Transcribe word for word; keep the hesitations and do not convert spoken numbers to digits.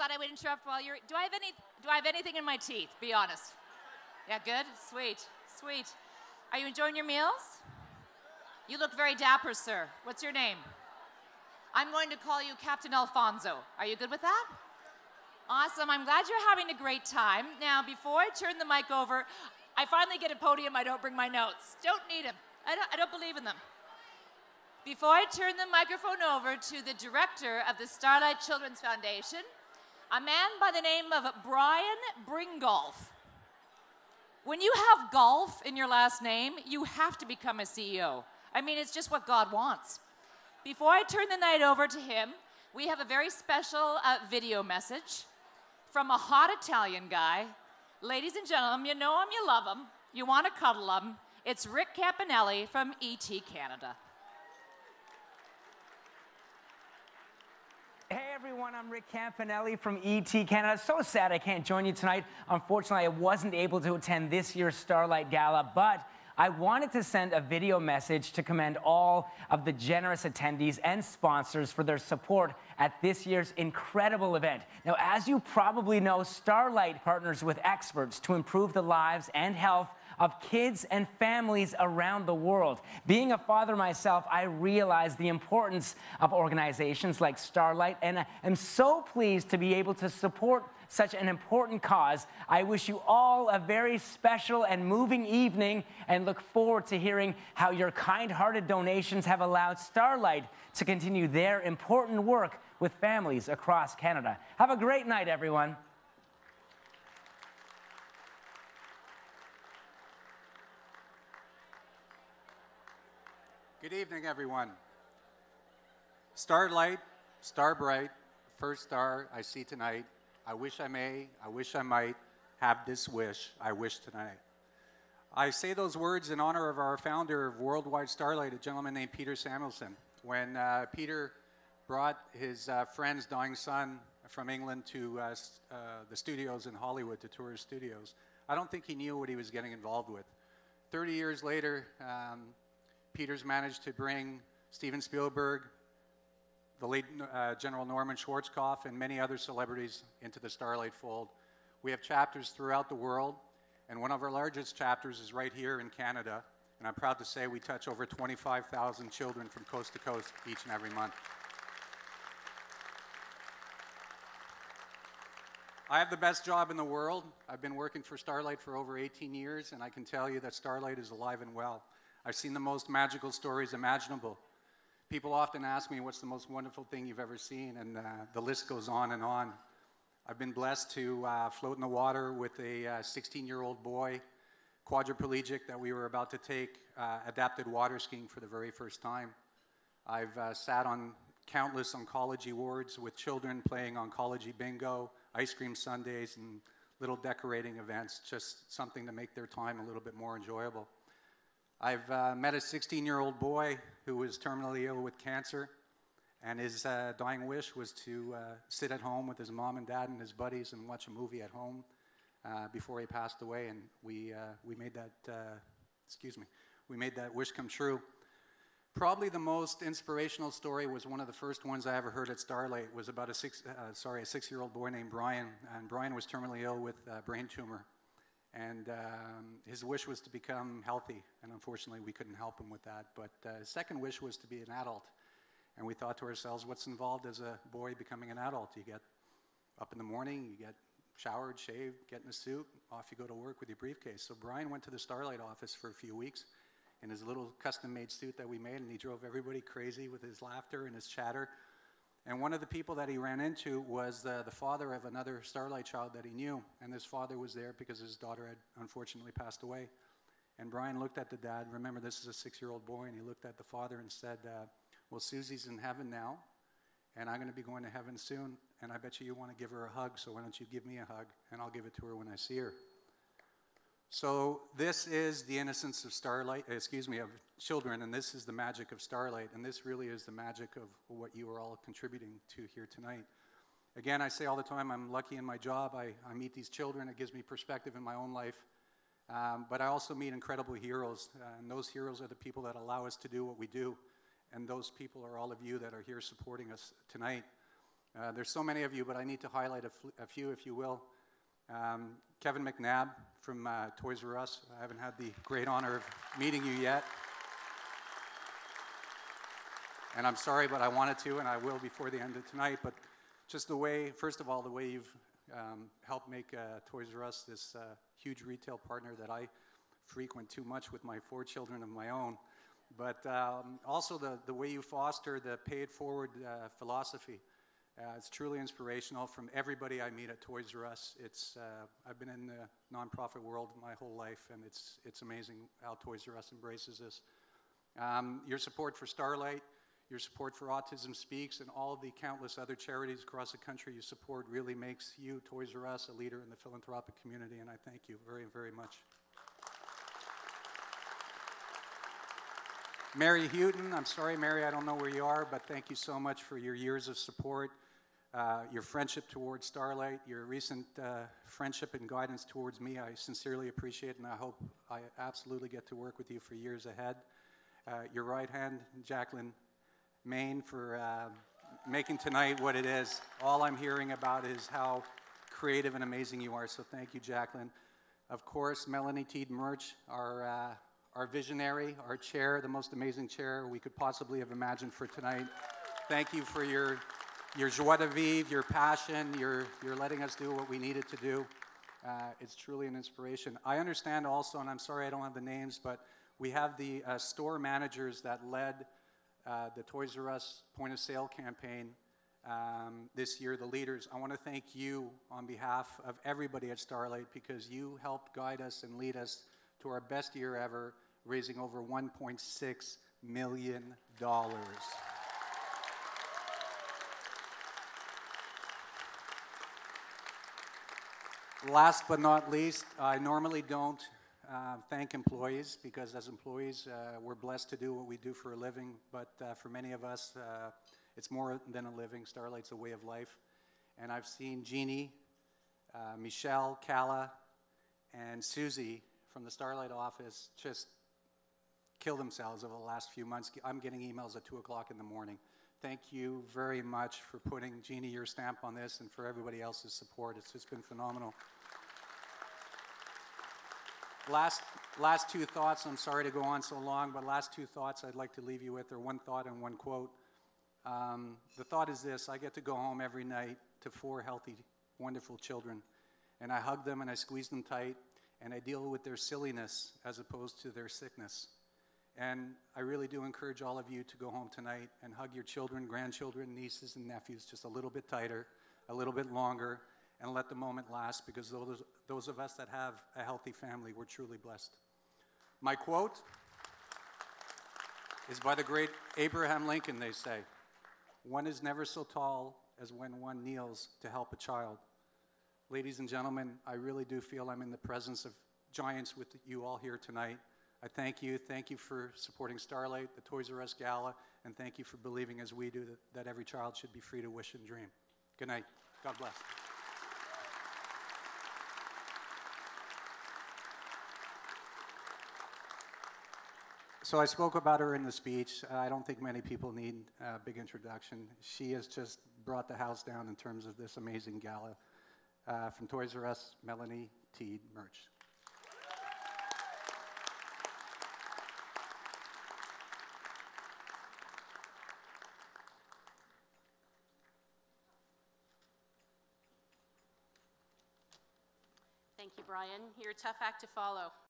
thought I would interrupt while you're... Do I have any? Do I have anything in my teeth? Be honest. Yeah, good? Sweet. Sweet. Are you enjoying your meals? You look very dapper, sir. What's your name? I'm going to call you Captain Alfonso. Are you good with that? Awesome. I'm glad you're having a great time. Now, before I turn the mic over, I finally get a podium. I don't bring my notes. Don't need them. I don't, I don't believe in them. Before I turn the microphone over to the director of the Starlight Children's Foundation, a man by the name of Brian Bringolf. When you have golf in your last name, you have to become a C E O. I mean, it's just what God wants. Before I turn the night over to him, we have a very special uh, video message from a hot Italian guy. Ladies and gentlemen, you know him, you love him, you want to cuddle him. It's Rick Campanelli from E T Canada. Hey everyone, I'm Rick Campanelli from E T Canada. So sad I can't join you tonight. Unfortunately, I wasn't able to attend this year's Starlight Gala, but I wanted to send a video message to commend all of the generous attendees and sponsors for their support at this year's incredible event. Now, as you probably know, Starlight partners with experts to improve the lives and health of kids and families around the world. Being a father myself, I realize the importance of organizations like Starlight, and I am so pleased to be able to support such an important cause. I wish you all a very special and moving evening and look forward to hearing how your kind-hearted donations have allowed Starlight to continue their important work with families across Canada. Have a great night, everyone. Good evening, everyone. Starlight, star bright, first star I see tonight. I wish I may, I wish I might have this wish, I wish tonight. I say those words in honor of our founder of Worldwide Starlight, a gentleman named Peter Samuelson. When uh, Peter brought his uh, friend's dying son from England to uh, uh, the studios in Hollywood, to tour his studios, I don't think he knew what he was getting involved with. thirty years later, um, Peter's managed to bring Steven Spielberg, the late uh, General Norman Schwarzkopf, and many other celebrities into the Starlight fold. We have chapters throughout the world, and one of our largest chapters is right here in Canada, and I'm proud to say we touch over twenty-five thousand children from coast to coast each and every month. I have the best job in the world. I've been working for Starlight for over eighteen years, and I can tell you that Starlight is alive and well. I've seen the most magical stories imaginable. People often ask me, what's the most wonderful thing you've ever seen? And uh, the list goes on and on. I've been blessed to uh, float in the water with a sixteen-year-old uh, boy, quadriplegic, that we were about to take uh, adapted water skiing for the very first time. I've uh, sat on countless oncology wards with children playing oncology bingo, ice cream sundaes, and little decorating events, just something to make their time a little bit more enjoyable. I've uh, met a sixteen-year-old boy who was terminally ill with cancer, and his uh, dying wish was to uh, sit at home with his mom and dad and his buddies and watch a movie at home uh, before he passed away. And we uh, we made that uh, excuse me, we made that wish come true. Probably the most inspirational story was one of the first ones I ever heard at Starlight. Was about a six uh, sorry a six-year-old boy named Brian, and Brian was terminally ill with a brain tumor. And um, his wish was to become healthy, and unfortunately we couldn't help him with that. But uh, his second wish was to be an adult. And we thought to ourselves, what's involved as a boy becoming an adult? You get up in the morning, you get showered, shaved, get in a suit, off you go to work with your briefcase. So Brian went to the Starlight office for a few weeks in his little custom-made suit that we made, and he drove everybody crazy with his laughter and his chatter. And one of the people that he ran into was uh, the father of another Starlight child that he knew. And this father was there because his daughter had unfortunately passed away. And Brian looked at the dad. Remember, this is a six-year-old boy. And he looked at the father and said, uh, well, Susie's in heaven now, and I'm going to be going to heaven soon. And I bet you you want to give her a hug, so why don't you give me a hug, and I'll give it to her when I see her. So this is the innocence of Starlight, excuse me, of children, and this is the magic of Starlight, and this really is the magic of what you are all contributing to here tonight. Again, I say all the time, I'm lucky in my job. I, I meet these children. It gives me perspective in my own life, um, but I also meet incredible heroes, uh, and those heroes are the people that allow us to do what we do, and those people are all of you that are here supporting us tonight. Uh, there's so many of you, but I need to highlight a, a few, if you will. Um, Kevin McNabb from uh, Toys R Us. I haven't had the great honor of meeting you yet. And I'm sorry, but I wanted to, and I will before the end of tonight. But just the way, first of all, the way you've um, helped make uh, Toys R Us this uh, huge retail partner that I frequent too much with my four children of my own. But um, also the, the way you foster the pay-it-forward uh, philosophy. Uh, it's truly inspirational from everybody I meet at Toys R Us. It's, uh, I've been in the nonprofit world my whole life, and it's, it's amazing how Toys R Us embraces this. Um, your support for Starlight, your support for Autism Speaks, and all the countless other charities across the country you support really makes you, Toys R Us, a leader in the philanthropic community, and I thank you very, very much. Mary Houghton, I'm sorry, Mary, I don't know where you are, but thank you so much for your years of support. Uh, your friendship towards Starlight, your recent uh, friendship and guidance towards me, I sincerely appreciate, and I hope I absolutely get to work with you for years ahead. Uh, your right hand, Jacqueline Main, for uh, making tonight what it is. All I'm hearing about is how creative and amazing you are, so thank you, Jacqueline. Of course, Melanie Teed-Murch, our, uh, our visionary, our chair, the most amazing chair we could possibly have imagined for tonight. Thank you for your... your joie de vivre, your passion, your, your letting us do what we needed to do. Uh, it's truly an inspiration. I understand also, and I'm sorry I don't have the names, but we have the uh, store managers that led uh, the Toys R Us point of sale campaign um, this year, the leaders. I want to thank you on behalf of everybody at Starlight, because you helped guide us and lead us to our best year ever, raising over one point six million dollars. Last but not least, I normally don't uh, thank employees, because as employees, uh, we're blessed to do what we do for a living, but uh, for many of us, uh, it's more than a living. Starlight's a way of life, and I've seen Jeannie, uh, Michelle Calla, and Susie from the Starlight office just kill themselves over the last few months. I'm getting emails at two o'clock in the morning. Thank you very much for putting, Jeannie, your stamp on this, and for everybody else's support. It's just been phenomenal. Last, last two thoughts. I'm sorry to go on so long, but last two thoughts I'd like to leave you with are one thought and one quote. Um, the thought is this: I get to go home every night to four healthy, wonderful children, and I hug them and I squeeze them tight, and I deal with their silliness as opposed to their sickness. And I really do encourage all of you to go home tonight and hug your children, grandchildren, nieces, and nephews just a little bit tighter, a little bit longer, and let the moment last, because those, those of us that have a healthy family, we're truly blessed. My quote is by the great Abraham Lincoln, they say, "One is never so tall as when one kneels to help a child." Ladies and gentlemen, I really do feel I'm in the presence of giants with you all here tonight. I thank you. Thank you for supporting Starlight, the Toys R Us Gala, and thank you for believing, as we do, that, that every child should be free to wish and dream. Good night. God bless. So I spoke about her in the speech. I don't think many people need a big introduction. She has just brought the house down in terms of this amazing gala. Uh, from Toys R Us, Melanie Teed-Murch. Brian, you're a tough act to follow.